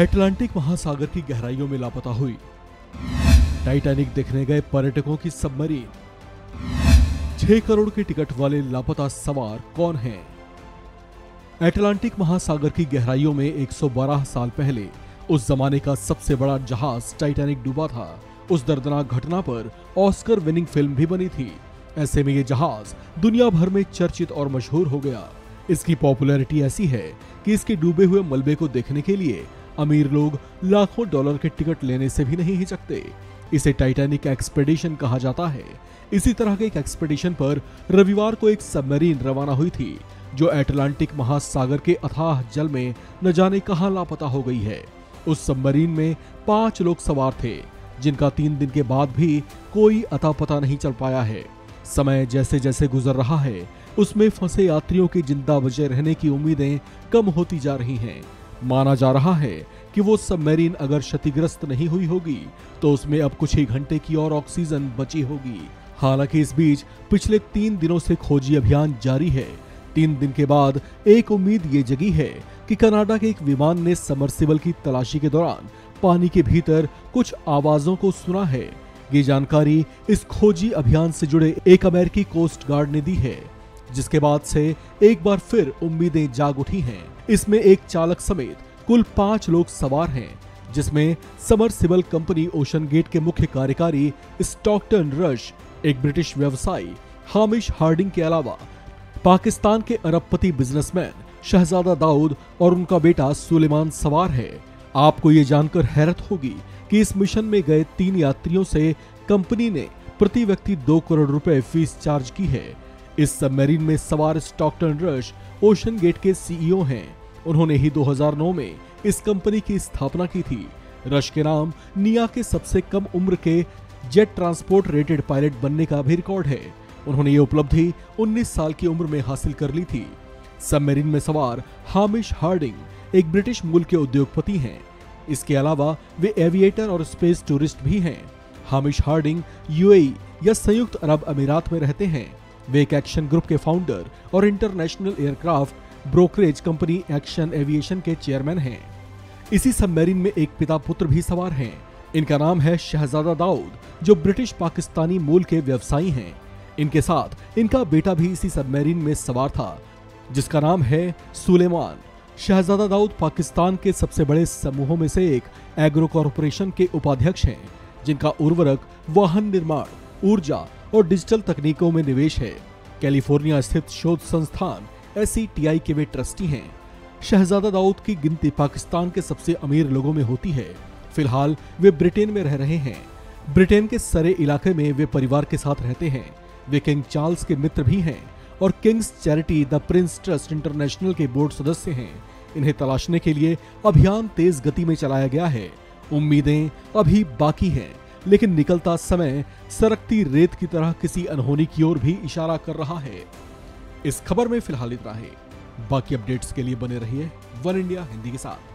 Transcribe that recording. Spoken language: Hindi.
अटलांटिक महासागर की गहराइयों में लापता हुई। टाइटैनिक देखने गए पर्यटकों की सबमरीन। 6 करोड़ के टिकट वाले लापता सवार कौन हैं? अटलांटिक महासागर की गहराइयों में 112 साल पहले उस जमाने का सबसे बड़ा जहाज टाइटैनिक डूबा था। उस दर्दनाक घटना पर ऑस्कर विनिंग फिल्म भी बनी थी। ऐसे में ये जहाज दुनिया भर में चर्चित और मशहूर हो गया। इसकी पॉपुलैरिटी ऐसी है कि इसके डूबे हुए मलबे को देखने के लिए अमीर लोग लाखों डॉलर के टिकट लेने से भी नहीं हिचकते। इसे टाइटैनिक एक्सपेडिशन कहा जाता है। इसी तरह के एक एक्सपेडिशन पर रविवार को एक सबमरीन रवाना हुई थी जो अटलांटिक महासागर के अथाह जल में न जाने कहां लापता हो गई है। उस सबमरीन में 5 लोग सवार थे जिनका 3 दिन के बाद भी कोई अता पता नहीं चल पाया है। समय जैसे जैसे गुजर रहा है उसमें फंसे यात्रियों की जिंदा बचे रहने की उम्मीदें कम होती जा रही हैं। माना जा रहा है कि वो सबमरीन अगर क्षतिग्रस्त नहीं हुई होगी तो उसमें अब कुछ ही घंटे की और ऑक्सीजन बची होगी। हालांकि इस बीच पिछले 3 दिनों से खोजी अभियान जारी है। 3 दिन के बाद एक उम्मीद ये जगी है कि कनाडा के एक विमान ने सबमर्सिबल की तलाशी के दौरान पानी के भीतर कुछ आवाजों को सुना है। ये जानकारी इस खोजी अभियान से जुड़े एक अमेरिकी कोस्ट गार्ड ने दी है, जिसके बाद से एक बार फिर उम्मीदें जाग उठी हैं। इसमें एक चालक समेत कुल 5 लोग सवार हैं, जिसमें सबमर्सिबल कंपनी ओशन गेट के मुख्य कार्यकारी स्टॉकटन रश, एक ब्रिटिश व्यवसायी हामिश हार्डिंग के अलावा पाकिस्तान के अरबपति बिजनेसमैन शहजादा दाऊद और उनका बेटा सुलेमान सवार है। आपको ये जानकर हैरत होगी कि इस मिशन में गए 3 यात्रियों से कंपनी ने प्रति व्यक्ति 2 करोड़ रुपए फीस चार्ज की है। इस सबमरीन में सवार स्टॉकटन रश ओशन गेट के सीईओ हैं। उन्होंने ही 2009 में इस कंपनी की स्थापना की थी। रश के नाम निया के सबसे कम उम्र के जेट ट्रांसपोर्ट रेटेड पायलट बनने का भी रिकॉर्ड है। उन्होंने ये उपलब्धि 19 साल की उम्र में हासिल कर ली थी। सबमरीन में सवार हामिश हार्डिंग एक ब्रिटिश मूल के उद्योगपति हैं। इसके अलावा वे एविएटर और स्पेस टूरिस्ट भी हैं। हामिश हार्डिंग यूएई या संयुक्त अरब अमीरात में रहते हैं। वे एक एक्शन ग्रुप के फाउंडर और international aircraft brokerage company action aviation के चेयरमैन हैं। इसी सबमरीन में एक पिता पुत्र भी सवार हैं। इनका नाम है शहजादा दाऊद, जो ब्रिटिश पाकिस्तानी मूल के व्यवसायी हैं। इनके साथ इनका बेटा भी इसी सबमरीन में सवार था, जिसका नाम है सुलेमान। शहजादा दाऊद पाकिस्तान के सबसे बड़े समूहों में से एक एग्रो कॉरपोरेशन के उपाध्यक्ष हैं, जिनका उर्वरक, वाहन निर्माण, ऊर्जा और डिजिटल तकनीकों में निवेश है। कैलिफोर्निया स्थित शोध संस्थान SETI के वे ट्रस्टी हैं। शहजादा दाऊद की गिनती पाकिस्तान के सबसे अमीर लोगों में होती है। फिलहाल वे ब्रिटेन में रह रहे हैं। ब्रिटेन के सरे इलाके में वे परिवार के साथ रहते हैं। वे किंग चार्ल्स के मित्र भी हैं और Kings charity the Prince trust international के बोर्ड सदस्य हैं। इन्हें तलाशने के लिए अभियान तेज गति में चलाया गया है। उम्मीदें अभी बाकी हैं, लेकिन निकलता समय सरकती रेत की तरह किसी अनहोनी की ओर भी इशारा कर रहा है। इस खबर में फिलहाल इतना है। बाकी अपडेट्स के लिए बने रहिए वन इंडिया हिंदी के साथ।